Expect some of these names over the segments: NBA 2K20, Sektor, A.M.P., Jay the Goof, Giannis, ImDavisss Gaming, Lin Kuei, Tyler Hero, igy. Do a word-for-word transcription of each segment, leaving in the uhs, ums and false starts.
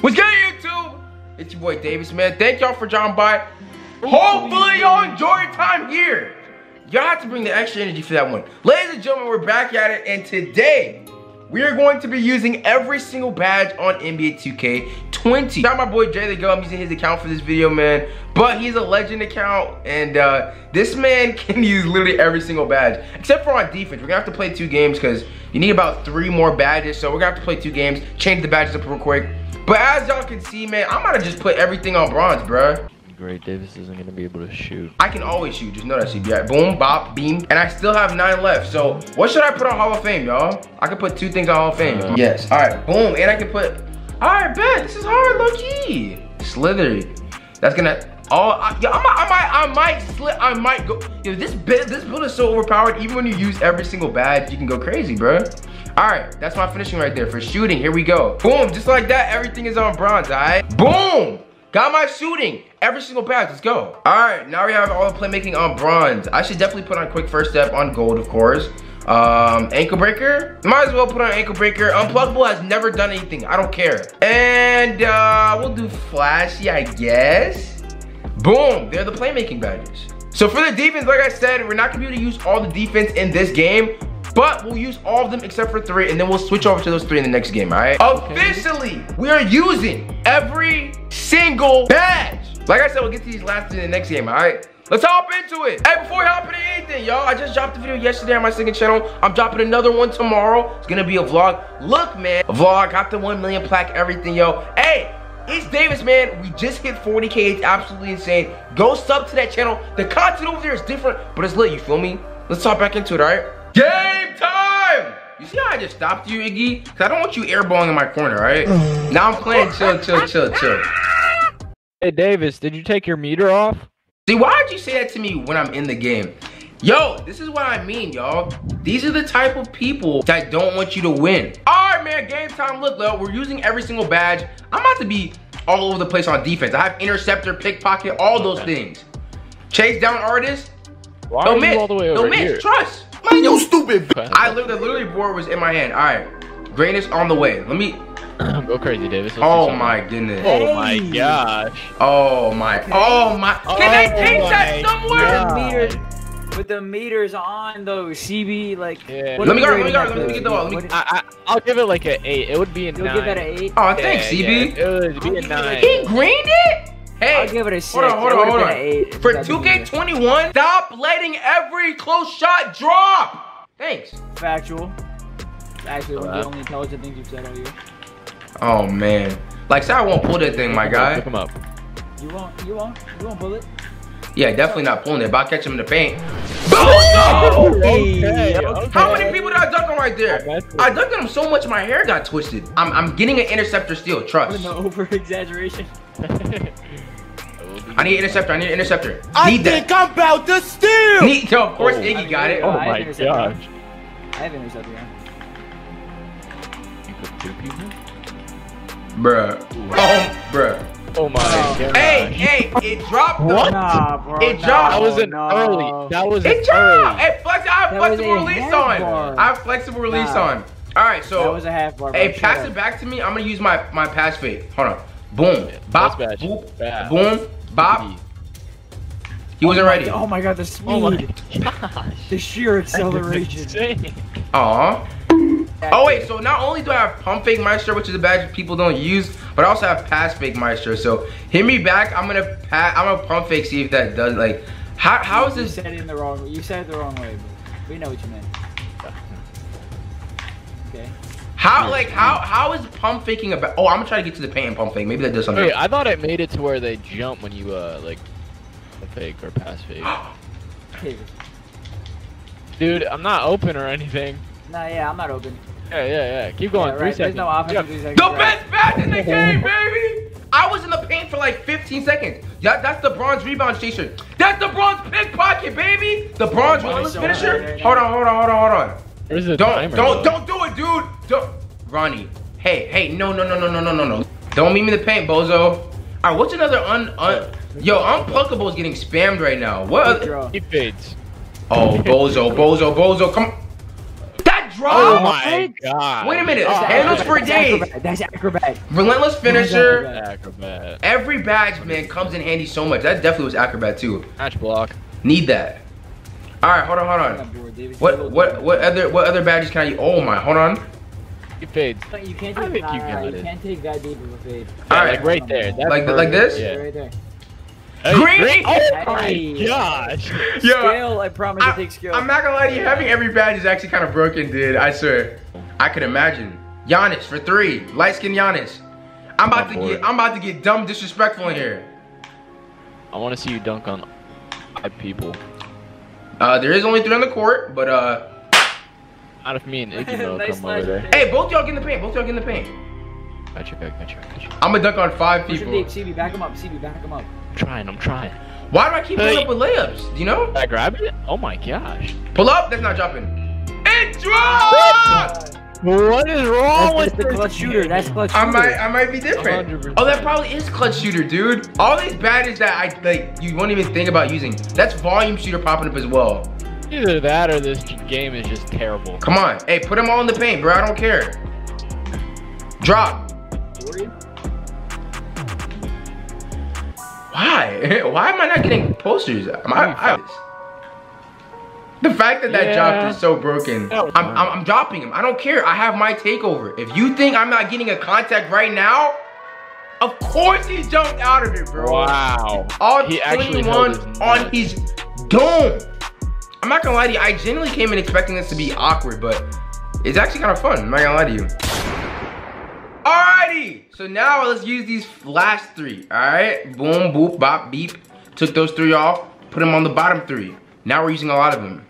What's good, YouTube? It's your boy Davis, man. Thank y'all for dropping by. Hopefully y'all enjoy your time here. Y'all have to bring the extra energy for that one. Ladies and gentlemen, we're back at it, and today we are going to be using every single badge on N B A two K twenty. Got my boy Jay the Goof. I'm using his account for this video, man. But he's a legend account, and uh, this man can use literally every single badge except for on defense. We're gonna have to play two games because you need about three more badges. So we're gonna have to play two games, change the badges up real quick. But as y'all can see, man, I'm gonna just put everything on bronze, bruh. Great, Davis isn't gonna be able to shoot. I can always shoot, just know that shoot. Yeah, boom, bop, beam, and I still have nine left. So what should I put on Hall of Fame, y'all? I could put two things on Hall of Fame. Uh, yes, all right, boom, and I can put, all right, bet, this is hard, low key. Slithery, that's gonna, oh, I, yeah, I might, I might, I might slip, I might go. Yo, this, this build is so overpowered, even when you use every single badge, you can go crazy, bro. All right, that's my finishing right there for shooting, here we go. Boom, just like that, everything is on bronze, all right? Boom! Got my shooting, every single badge, let's go. All right, now we have all the playmaking on bronze. I should definitely put on quick first step on gold, of course. Um, ankle breaker, might as well put on ankle breaker. Unpluggable has never done anything, I don't care. And uh, we'll do flashy, I guess. Boom, they're the playmaking badges. So for the defense, like I said, we're not gonna be able to use all the defense in this game, but we'll use all of them except for three, and then we'll switch over to those three in the next game, all right? Okay. Officially, we are using every single badge. Like I said, we'll get to these last in the next game, all right? Let's hop into it. Hey, before we hop into anything, y'all, I just dropped a video yesterday on my second channel. I'm dropping another one tomorrow. It's gonna be a vlog. Look, man, a vlog, got the one million plaque, everything, yo. Hey, it's Davis, man. We just hit forty K, it's absolutely insane. Go sub to that channel. The content over there is different, but it's lit, you feel me? Let's hop back into it, all right? Game time! You see how I just stopped you, Iggy? Cause I don't want you airballing in my corner, right? Now I'm playing chill, chill, chill, chill. Hey Davis, did you take your meter off? See, why did you say that to me when I'm in the game? Yo, this is what I mean, y'all. These are the type of people that don't want you to win. All right, man, game time. Look, though, we're using every single badge. I'm about to be all over the place on defense. I have interceptor, pickpocket, all those things. Chase down artist. Why don't miss, all the way over don't here? miss, trust. Man, you stupid. I literally, the literally board was in my hand. All right, greatness on the way. Let me go crazy, Davis. Let's oh my goodness. Oh my gosh. Oh my. Oh my. Can oh they paint that somewhere? Meters, with the meters on those C B, like. Yeah. Let me go. Let me go. Let me get the ball. Let me. I, I, I'll give it like an eight. It would be a You'll nine. Give that an eight. Oh, thanks, yeah, C B. Yeah. It would be a nine. He greened it. Hey, I'll give it a six. Hold on, hold on, hold on. Eight, for two K twenty-one, stop letting every close shot drop. Thanks. Factual. It's actually one of the only intelligent things you've said out here. Oh man, like so I won't pull that thing, my guy. Pick him up. You won't, you won't, you won't pull it. Yeah, definitely not pulling it. But I'll catch him in the paint. Oh, no. Okay, okay. How many people did I dunk on right there? I dunked on him so much my hair got twisted. I'm, I'm getting an interceptor steal. Trust. Over exaggeration. I need an interceptor. I need an interceptor. I need think that. I'm about to steal. Need, no, of course, oh, Iggy I mean, got it. Oh, oh my gosh. I have an interceptor. You put two people? Bruh. Oh, bruh. Oh my gosh. Hey, hey, it dropped. What? Nah, bro, it dropped. That was an no. early. That was it an dropped. early. Hey, flex, I have that flexible release on. Bar. I have flexible release nah. on. All right, so. That was a half bar. Hey, pass it back to me. I'm going to use my, my pass fade. Hold on. Boom. Bop. Boop. Bad. Boom. Bob, he wasn't oh ready. Oh my god, the speed. Oh my the sheer acceleration. Aw. Oh wait, so not only do I have pump fake meister, which is a badge people don't use, but I also have pass fake meister. So hit me back, I'm gonna pass, I'm gonna pump fake, see if that does like how how is this? You said it in the wrong way. You said it the wrong way, but we know what you meant. Okay. How like how how is pump faking about? Oh, I'm gonna try to get to the paint and pump fake. Maybe that does something. Wait, I thought it made it to where they jump when you uh like fake or pass fake. Dude, I'm not open or anything. Nah, yeah, I'm not open. Yeah, yeah, yeah. Keep going. Yeah, right. Three seconds. There's no offense. Yeah. Three seconds. The best match in the game, baby. I was in the paint for like fifteen seconds. Yeah, that's the bronze rebound chaser. That's the bronze pickpocket, baby. The bronze rebound oh, finisher. Hold on, hold on, hold on, hold on. Where's the don't, timer, don't, though? Don't do it, dude. Don't, Ronnie. Hey, hey, no, no, no, no, no, no, no, no. Don't meet me in the paint, bozo. All right, what's another un, un yo, unpluckable is getting spammed right now. What? He fades. Oh, bozo, bozo, bozo, come on. That bro. Oh my god. Wait a minute. It's oh, handles for days. Acrobat. That's acrobat. Relentless finisher. Acrobat. Every badge, man, comes in handy so much. That definitely was acrobat too. Match block. Need that. All right, hold on, hold on. What, what, what other, what other badges can I use? Oh my, hold on. You fade. No, you can't take, I think you got it. You can't take that deep of a fade. Yeah, all right, like right there. That's like, like this? Yeah, right there. Green? Green? Oh my hey. gosh! Yo, scale, I promise I, I take skill. I'm not gonna lie to you, having every badge is actually kind of broken, dude. I swear. I could imagine. Giannis for three. Light skin Giannis. I'm about oh, to boy. get I'm about to get dumb disrespectful in here. I wanna see you dunk on five people. Uh there is only three on the court, but uh out of me and Iggy will nice come over there. there. Hey, both y'all get in the paint, both y'all get in the paint. Gotcha, gotcha, gotcha. I'm gonna dunk on five people. C B, back him up, C B, back him up. I'm trying, I'm trying. Why do I keep hey. pulling up with layups? Do you know? I grabbed it? Oh my gosh. Pull up? That's not dropping. It dropped! What is wrong that's, that's with the clutch shooter? shooter? That's clutch shooter. I might, I might be different. one hundred percent. Oh, that probably is clutch shooter, dude. All these badges that I like, you won't even think about using. That's volume shooter popping up as well. Either that or this game is just terrible. Come on. Hey, put them all in the paint, bro. I don't care. Drop. Why? Why am I not getting posters? Am I, I, the fact that that yeah. drop is so broken. I'm, I'm, I'm dropping him. I don't care. I have my takeover. If you think I'm not getting a contact right now, of course he jumped out of it, bro. Wow. All he twenty-one his on his dome. I'm not gonna lie to you. I genuinely came in expecting this to be awkward, but it's actually kind of fun. I'm not gonna lie to you. Alrighty, so now let's use these last three, alright? Boom, boop, bop, beep. Took those three off, put them on the bottom three. Now we're using a lot of them.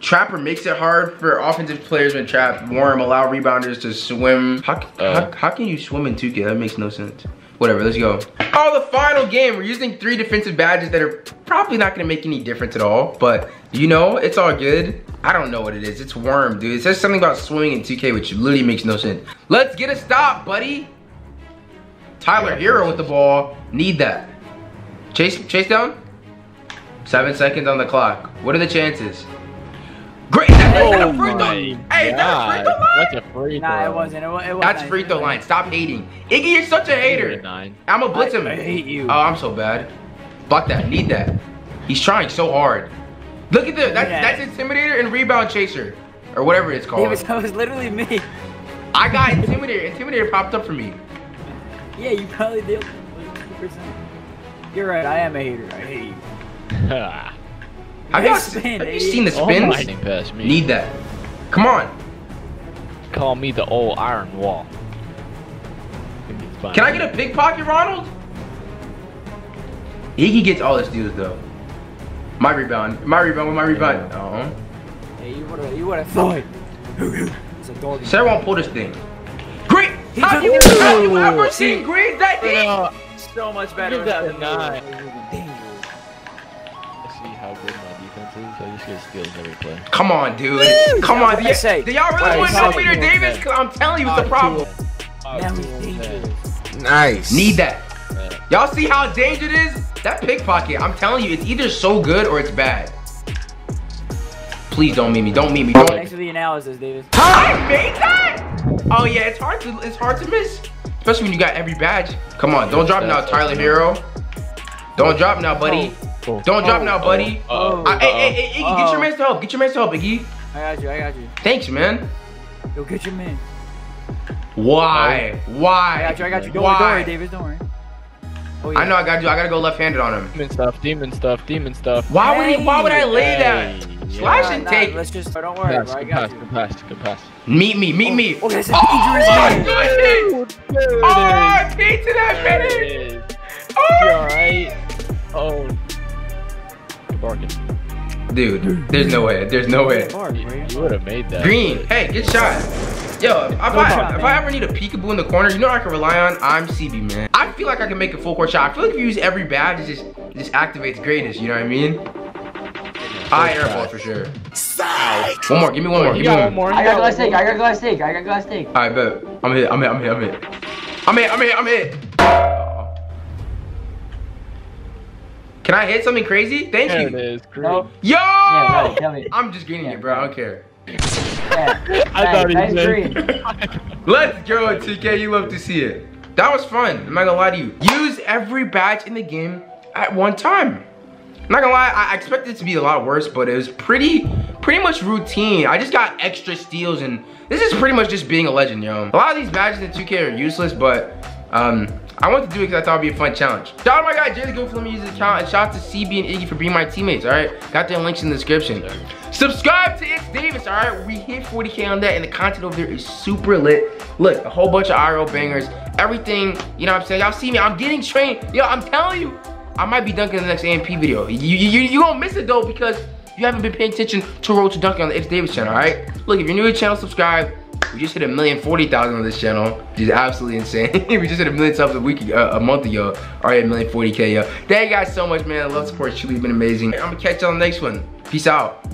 Trapper makes it hard for offensive players when trapped. Worm allow rebounders to swim. How, uh, how, how can you swim in two K? That makes no sense. Whatever, let's go. Oh, the final game. We're using three defensive badges that are probably not gonna make any difference at all, but you know, it's all good. I don't know what it is. It's Worm, dude. It says something about swimming in two K, which literally makes no sense. Let's get a stop, buddy. Tyler Hero with the ball. Need that. Chase, chase down. Seven seconds on the clock. What are the chances? Great. That's oh a free throw. Hey, that's a free throw line. That's a free throw. Nah, it wasn't. It, it was That's nice. free throw line. Stop hating. Iggy, you're such a hater. I'm gonna blitz him. I hate you. Oh, I'm so bad. Block that. Need that. He's trying so hard. Look at this. That's, yeah. that's Intimidator and Rebound Chaser, or whatever it's called. It was, it was literally me. I got Intimidator. Intimidator popped up for me. Yeah, you probably did. You're right. I am a hater. I hate you. have, you spin, have you seen the spins? Oh pass, Need that. Come on. Call me the old iron wall. Can I get a pickpocket, Ronald? Iggy gets all his deals though. My rebound. My rebound with my rebound. Uh-huh. Hey, you would've, you would've thought. Sarah won't pull this thing. Great! Have you, have you ever seen Green that deep? Uh, so much better than nine. Let's see how good my defense is. I just get skills every play. Come on, dude. Woo! Come on. Do y'all really want to Peter Davis? Cause I'm telling you what's the problem. Now he's dangerous. Nice. Need that. Y'all see how dangerous it is? That pickpocket, I'm telling you, it's either so good or it's bad. Please don't meet me. Don't meet me. Don't. Thanks for the analysis, Davis. I made that? Oh yeah, it's hard to it's hard to miss, especially when you got every badge. Come on, don't drop now, Tyler Hero. Don't drop now, buddy. Don't drop now, buddy. Hey, hey, hey, Iggy, get your man to help. Get your man to help, Iggy. I got you. I got you. Thanks, man. Yo, get your man. Why? Why? I got you. I got you. Don't worry, don't worry, Davis. Don't worry. Oh, yeah. I know I gotta do. I gotta go left-handed on him. Demon stuff, demon stuff, demon stuff. Why would he? Why would I lay that? Hey, Slash yeah. and nah, take. Nah, let's just. Don't worry, pass, bro. I got you. Pass, good pass. Meet me, meet oh, me. Oh, that's oh, an oh, oh, oh, R I P to that finish. All right. Oh. Bargain. Dude, there's no way. There's no way. You, you would have made that. Green. But... Hey, good shot. Yo, if, I, on, if I ever need a peekaboo in the corner, you know I can rely on? I'm C B, man. I feel like I can make a full court shot. I feel like if you use every badge, it just, it just activates greatness, you know what I mean? I airball for sure. Psych. One more, give me one more, give me one more. I got glass take, I got glass take, I got glass take. All right, bet. I'm hit, I'm hit, I'm hit, I'm hit. I'm hit, I'm hit, I'm hit. Oh. Can I hit something crazy? Thank yeah, you. It is crazy. Yo! Yeah, right, tell me. I'm just greening yeah, it, bro, I don't care. Yeah, I thought he did. Let's go, T K. You love to see it. That was fun. I'm not gonna lie to you. Use every badge in the game at one time. I'm not gonna lie, I expected it to be a lot worse, but it was pretty pretty much routine. I just got extra steals, and this is pretty much just being a legend, yo. A lot of these badges in two K are useless, but um, I wanted to do it because I thought it would be a fun challenge. Shout out to my guy Jay the Goof for letting me use his account, and shout out to C B and Iggy for being my teammates, all right? Got their links in the description. Subscribe to ImDavisss, all right? We hit forty K on that, and the content over there is super lit. Look, a whole bunch of I R L bangers, everything, you know what I'm saying? Y'all see me, I'm getting trained. Yo, I'm telling you, I might be dunking in the next A M P video. You, you, you gonna miss it though, because you haven't been paying attention to Road to Dunking on the ImDavisss channel, all right? Look, if you're new to the channel, subscribe. We just hit a million forty thousand on this channel, which is absolutely insane. We just hit a million subs a week, uh, a month ago. All right, a million forty k, yo. Thank you guys so much, man. I love support. It's truly been amazing. I'm gonna catch y'all on the next one. Peace out.